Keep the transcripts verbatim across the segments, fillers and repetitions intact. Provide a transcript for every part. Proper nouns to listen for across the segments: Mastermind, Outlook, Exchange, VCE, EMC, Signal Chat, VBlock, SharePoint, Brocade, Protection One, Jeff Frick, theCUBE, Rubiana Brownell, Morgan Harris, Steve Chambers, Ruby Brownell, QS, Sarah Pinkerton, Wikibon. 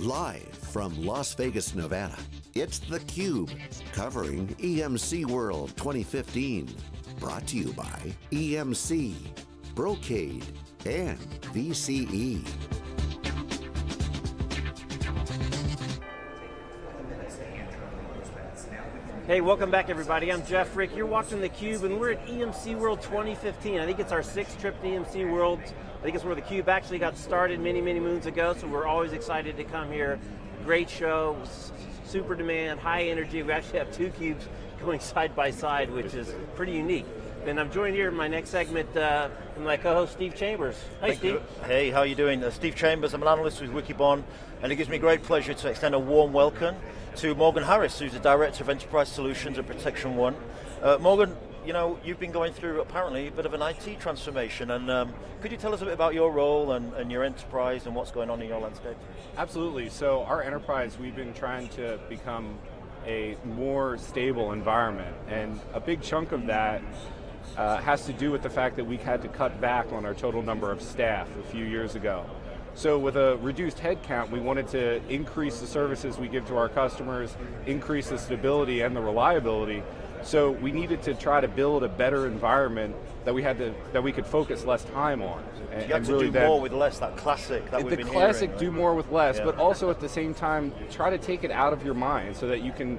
Live from Las Vegas, Nevada, it's theCUBE, covering E M C World twenty fifteen. Brought to you by E M C, Brocade, and V C E. Hey, welcome back everybody. I'm Jeff Frick. You're watching theCUBE and we're at E M C World twenty fifteen. I think it's our sixth trip to E M C World. I think it's where theCUBE actually got started many, many moons ago, so we're always excited to come here. Great show, super demand, high energy. We actually have two cubes going side by side, which is pretty unique. And I'm joined here in my next segment uh, with my co-host Steve Chambers. Hi, Thank Steve. You. Hey, how are you doing? Uh, Steve Chambers, I'm an analyst with Wikibon, and it gives me great pleasure to extend a warm welcome to Morgan Harris, who's the Director of Enterprise Solutions at Protection One. Uh, Morgan, you know, you've been going through apparently a bit of an I T transformation, and um, could you tell us a bit about your role and, and your enterprise and what's going on in your landscape? Absolutely, so our enterprise, we've been trying to become a more stable environment, and a big chunk of that Uh, has to do with the fact that we had to cut back on our total number of staff a few years ago. So with a reduced headcount, we wanted to increase the services we give to our customers, increase the stability and the reliability. So we needed to try to build a better environment that we had to that we could focus less time on. And, you have and to really do that, more with less, that classic that we've been classic hearing, do right? more with less, yeah. But also at the same time, try to take it out of your mind so that you can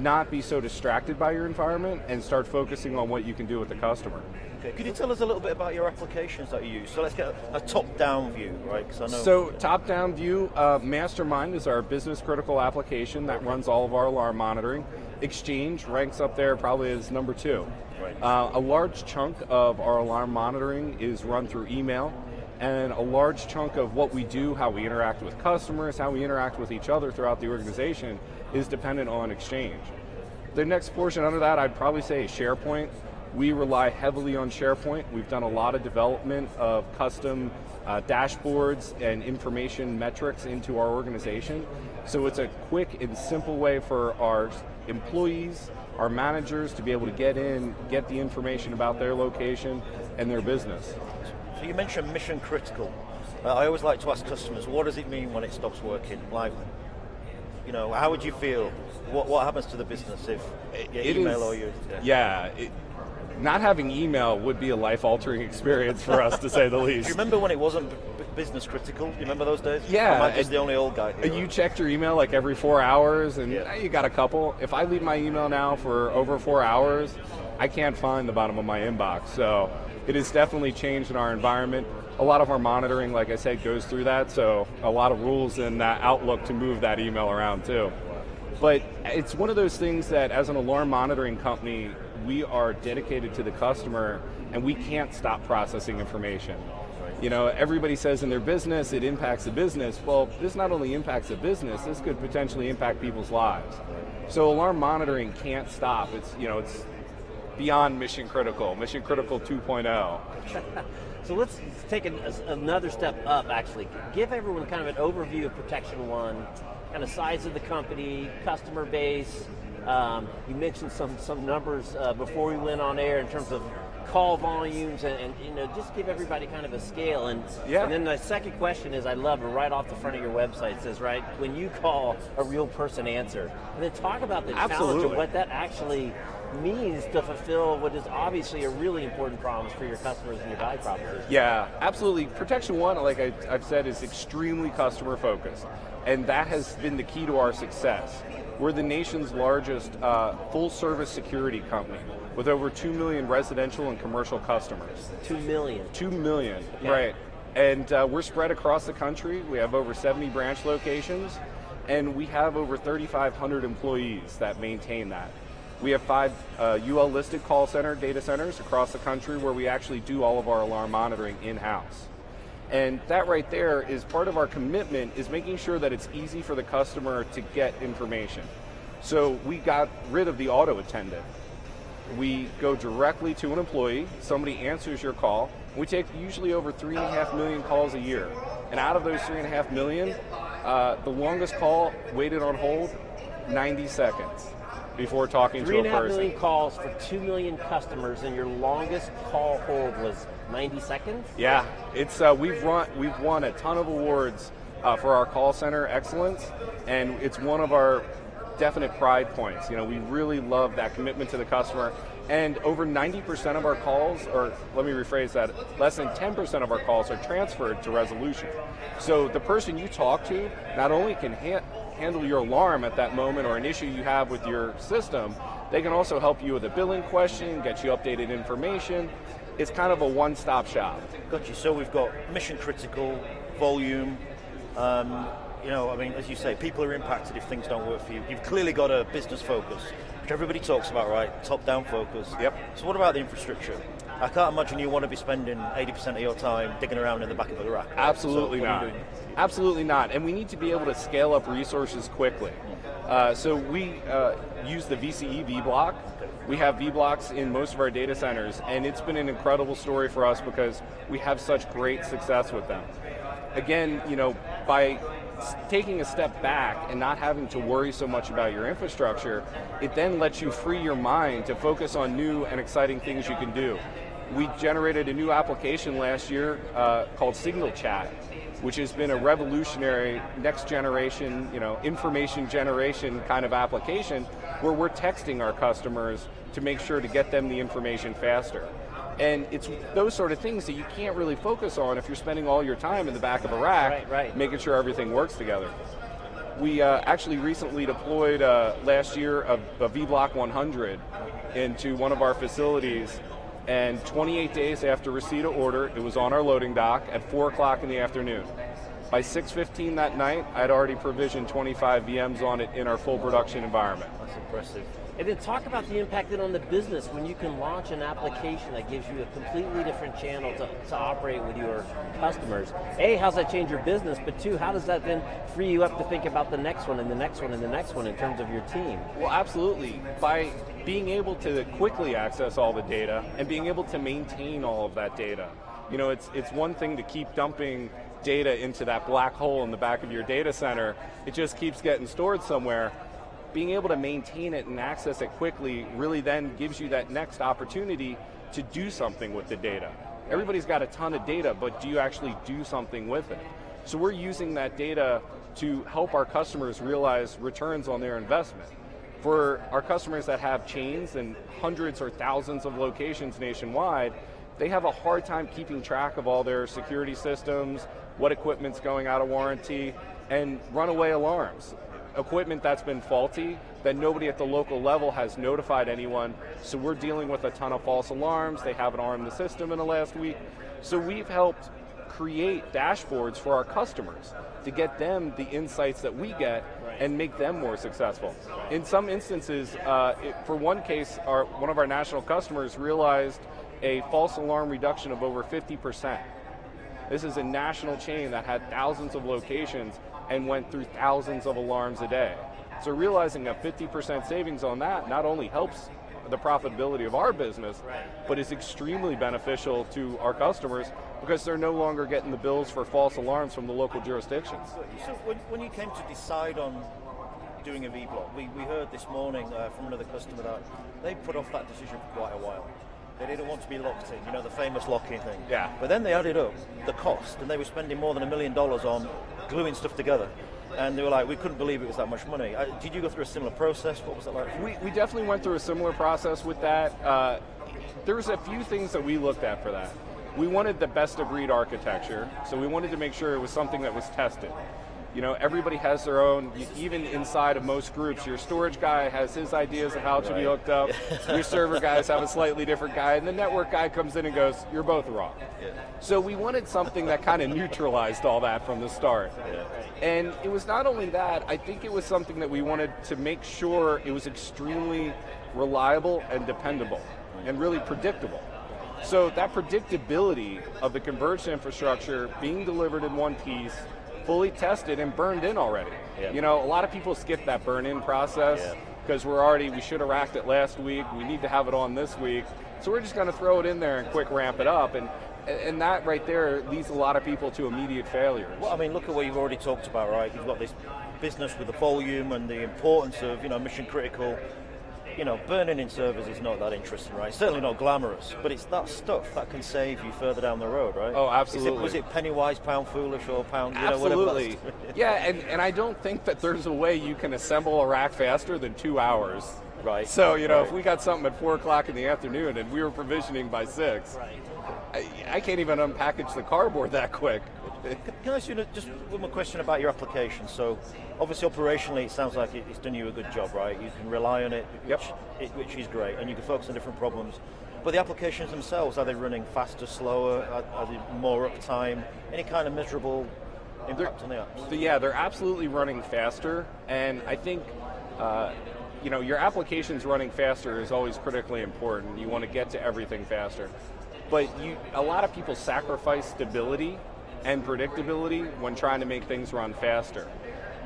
not be so distracted by your environment and start focusing on what you can do with the customer. Okay. Could you tell us a little bit about your applications that you use? So let's get a, a top-down view, right? I know so top-down view, uh, Mastermind is our business critical application that okay. runs all of our alarm monitoring. Exchange ranks up there probably as number two. Right. Uh, a large chunk of our alarm monitoring is run through email, and a large chunk of what we do, how we interact with customers, how we interact with each other throughout the organization is dependent on Exchange. The next portion under that, I'd probably say SharePoint. We rely heavily on SharePoint. We've done a lot of development of custom uh, dashboards and information metrics into our organization. So it's a quick and simple way for our employees, our managers to be able to get in, get the information about their location and their business. So you mentioned mission critical. Uh, I always like to ask customers, what does it mean when it stops working? Like, you know, how would you feel? What what happens to the business if your it email is, or your... Yeah, yeah it, not having email would be a life-altering experience for us, to say the least. Do you remember when it wasn't b business critical? Do you remember those days? Yeah. Am I just the only old guy here? You checked your email like every four hours, and yeah. you got a couple. If I leave my email now for over four hours, I can't find the bottom of my inbox, so... It has definitely changed in our environment. A lot of our monitoring, like I said, goes through that, so a lot of rules in uh, Outlook to move that email around too. But it's one of those things that as an alarm monitoring company, we are dedicated to the customer and we can't stop processing information. You know, everybody says in their business, it impacts the business. Well, this not only impacts the business, this could potentially impact people's lives. So alarm monitoring can't stop. It's, you know, it's, beyond mission critical, mission critical two point oh. So let's take an, a, another step up actually. Give everyone kind of an overview of Protection One, kind of size of the company, customer base. Um, you mentioned some, some numbers uh, before we went on air in terms of call volumes and, and you know, just give everybody kind of a scale. And, yeah. and then the second question is, I love it, right off the front of your website, it says, right, when you call, a real person answer. And then talk about the Absolutely. challenge of what that actually means to fulfill what is obviously a really important promise for your customers and your value proposition. Yeah, absolutely. Protection One, like I, I've said, is extremely customer focused, and that has been the key to our success. We're the nation's largest uh, full service security company with over two million residential and commercial customers. two million? two million, okay. Right. And uh, we're spread across the country. We have over seventy branch locations, and we have over thirty-five hundred employees that maintain that. We have five uh, U L-listed call center data centers across the country where we actually do all of our alarm monitoring in-house. And that right there is part of our commitment, is making sure that it's easy for the customer to get information. So we got rid of the auto attendant. We go directly to an employee, somebody answers your call. We take usually over three and a half million calls a year. And out of those three and a half million, uh, the longest call waited on hold, ninety seconds. Before talking to a person. Three and a half million calls for two million customers, and your longest call hold was ninety seconds? Yeah, it's uh, we've, run, we've won a ton of awards uh, for our call center excellence, and it's one of our definite pride points. You know, we really love that commitment to the customer, and over ninety percent of our calls, or let me rephrase that, less than ten percent of our calls are transferred to resolution. So the person you talk to not only can ha- handle your alarm at that moment or an issue you have with your system, they can also help you with a billing question, get you updated information. It's kind of a one-stop shop. Gotcha, so we've got mission critical, volume, um, you know, I mean, as you say, people are impacted if things don't work for you. You've clearly got a business focus, which everybody talks about, right? Top-down focus. Yep. So what about the infrastructure? I can't imagine you want to be spending eighty percent of your time digging around in the back of a rack. Right? Absolutely so not. Absolutely not, and we need to be able to scale up resources quickly. Uh, so we uh, use the V C E VBlock. We have VBlocks in most of our data centers, and it's been an incredible story for us because we have such great success with them. Again, you know, by taking a step back and not having to worry so much about your infrastructure, it then lets you free your mind to focus on new and exciting things you can do. We generated a new application last year uh, called Signal Chat, which has been a revolutionary next generation, you know, information generation kind of application where we're texting our customers to make sure to get them the information faster. And it's those sort of things that you can't really focus on if you're spending all your time in the back of a rack, right, right. making sure everything works together. We uh, actually recently deployed uh, last year a, a V block one hundred into one of our facilities, and twenty-eight days after receipt of order, it was on our loading dock at four o'clock in the afternoon. By six fifteen that night, I'd already provisioned twenty-five V Ms on it in our full production environment. That's impressive. And then talk about the impact then on the business when you can launch an application that gives you a completely different channel to, to operate with your customers. A, how's that change your business? But two, how does that then free you up to think about the next one and the next one and the next one in terms of your team? Well, absolutely. By being able to quickly access all the data and being able to maintain all of that data. You know, it's, it's one thing to keep dumping data into that black hole in the back of your data center. It just keeps getting stored somewhere. Being able to maintain it and access it quickly really then gives you that next opportunity to do something with the data. Everybody's got a ton of data, but do you actually do something with it? So we're using that data to help our customers realize returns on their investment. For our customers that have chains and hundreds or thousands of locations nationwide, they have a hard time keeping track of all their security systems, what equipment's going out of warranty, and runaway alarms. Equipment that's been faulty, that nobody at the local level has notified anyone, so we're dealing with a ton of false alarms. They haven't armed the system in the last week. So we've helped create dashboards for our customers to get them the insights that we get and make them more successful. In some instances, uh, it, for one case, our, one of our national customers realized a false alarm reduction of over fifty percent. This is a national chain that had thousands of locations and went through thousands of alarms a day. So realizing a fifty percent savings on that not only helps the profitability of our business, but is extremely beneficial to our customers because they're no longer getting the bills for false alarms from the local jurisdictions. So when, when you came to decide on doing a VBlock, we, we heard this morning uh, from another customer that they put off that decision for quite a while. They didn't want to be locked in, you know, the famous lock-in thing. Yeah. But then they added up the cost, and they were spending more than a million dollars on gluing stuff together. And they were like, we couldn't believe it was that much money. Uh, did you go through a similar process? What was that like? We, we definitely went through a similar process with that. Uh, there was a few things that we looked at for that. We wanted the best-of-breed architecture, so we wanted to make sure it was something that was tested. You know, everybody has their own, even inside of most groups, your storage guy has his ideas of how it should be hooked up, your server guys have a slightly different guy, and the network guy comes in and goes, you're both wrong. Yeah. So we wanted something that kind of neutralized all that from the start. Yeah. And it was not only that, I think it was something that we wanted to make sure it was extremely reliable and dependable and really predictable. So that predictability of the converged infrastructure being delivered in one piece, fully tested and burned in already. Yeah. You know, a lot of people skip that burn-in process because yeah. we're already, we should have racked it last week, we need to have it on this week, so we're just going to throw it in there and quick ramp it up, and and that right there leads a lot of people to immediate failures. Well, I mean, look at what you've already talked about, right? You've got this business with the volume and the importance of, you know, mission critical, you know, burning in servers is not that interesting, right? Certainly not glamorous, but it's that stuff that can save you further down the road, right? Oh, absolutely. Is it, was it penny wise, pound foolish, or pound, you absolutely. know, whatever that's yeah, and, and I don't think that there's a way you can assemble a rack faster than two hours. Right. So, you know, right. if we got something at four o'clock in the afternoon and we were provisioning by six, right. I, I can't even unpackage the cardboard that quick. Can I ask you just one more question about your application? So, obviously operationally it sounds like it's done you a good job, right? You can rely on it, which, yep. it, which is great, and you can focus on different problems. But the applications themselves, are they running faster, slower, are, are they more uptime? Any kind of measurable impact they're, on the apps? So yeah, they're absolutely running faster, and I think, uh, you know, your applications running faster is always critically important. You want to get to everything faster. But you, a lot of people sacrifice stability and predictability when trying to make things run faster.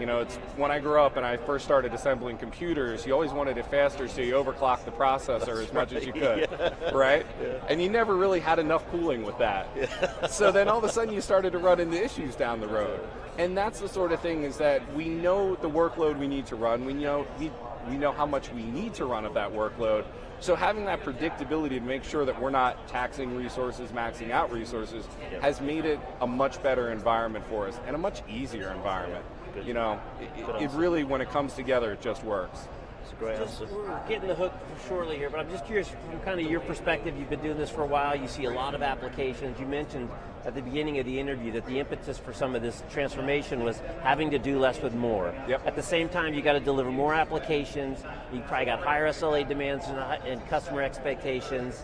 You know, it's when I grew up and I first started assembling computers, you always wanted it faster, so you overclocked the processor That's as much right. as you could, yeah. right? Yeah. And you never really had enough cooling with that. Yeah. So then all of a sudden you started to run into issues down the road. And that's the sort of thing, is that we know the workload we need to run, we know, we, we know how much we need to run of that workload. So having that predictability to make sure that we're not taxing resources, maxing out resources, yep. has made it a much better environment for us, and a much easier environment. Yeah, you know, it, it really, when it comes together, it just works. It's a great just, answer. We're getting the hook shortly here, but I'm just curious from kind of your perspective. You've been doing this for a while, you see a lot of applications. You mentioned at the beginning of the interview that the impetus for some of this transformation was having to do less with more. Yep. At the same time, you got to deliver more applications, you probably got higher S L A demands and, and customer expectations.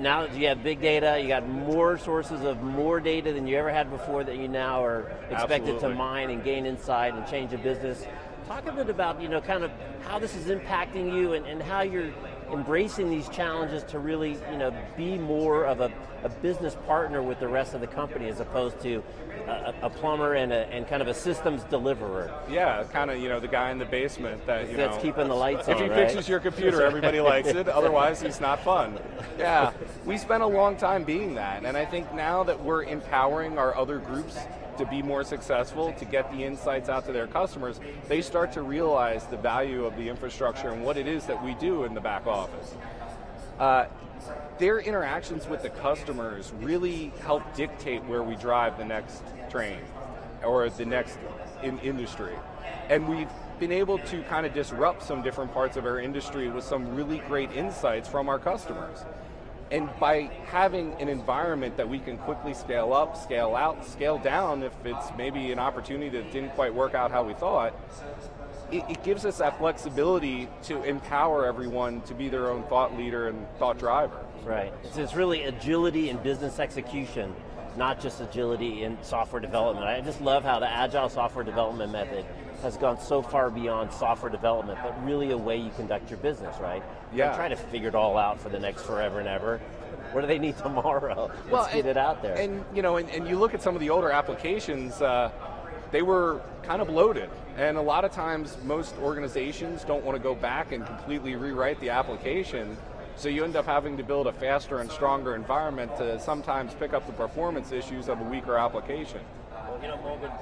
Now you have big data, you got more sources of more data than you ever had before that you now are expected Absolutely. to mine and gain insight and change a business. Talk a bit about, you know, kind of how this is impacting you and, and how you're embracing these challenges to really, you know, be more of a, a business partner with the rest of the company as opposed to a, a plumber and, a, and kind of a systems deliverer. Yeah, kind of, you know, the guy in the basement that, you That's know, keeping the lights on, If he right? fixes your computer, everybody likes it, otherwise it's not fun. Yeah, we spent a long time being that, and I think now that we're empowering our other groups to be more successful, to get the insights out to their customers, they start to realize the value of the infrastructure and what it is that we do in the back office. Uh, their interactions with the customers really help dictate where we drive the next train or the next in industry. And we've been able to kind of disrupt some different parts of our industry with some really great insights from our customers. And by having an environment that we can quickly scale up, scale out, scale down if it's maybe an opportunity that didn't quite work out how we thought, it, it gives us that flexibility to empower everyone to be their own thought leader and thought driver. Right, so it's really agility in business execution, not just agility in software development. I just love how the agile software development method has gone so far beyond software development, but really a way you conduct your business, right? Yeah. Don't try to figure it all out for the next forever and ever. What do they need tomorrow? Let's well, get and, it out there. And you know, and, and you look at some of the older applications, uh, they were kind of bloated. And a lot of times, most organizations don't want to go back and completely rewrite the application. So you end up having to build a faster and stronger environment to sometimes pick up the performance issues of a weaker application. Well, you know, Morgan,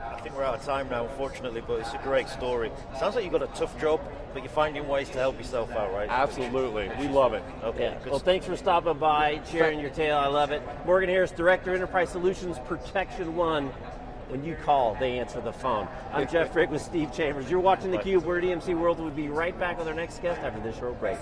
I think we're out of time now, unfortunately, but it's a great story. Sounds like you've got a tough job, but you're finding ways to help yourself out, right? Absolutely, we love it. Okay. Yeah. Well, thanks for stopping by, sharing your tale, I love it. Morgan Harris, Director of Enterprise Solutions, Protection One. When you call, they answer the phone. I'm Jeff Frick with Steve Chambers. You're watching theCUBE, we're at E M C World. We'll be right back with our next guest after this short break.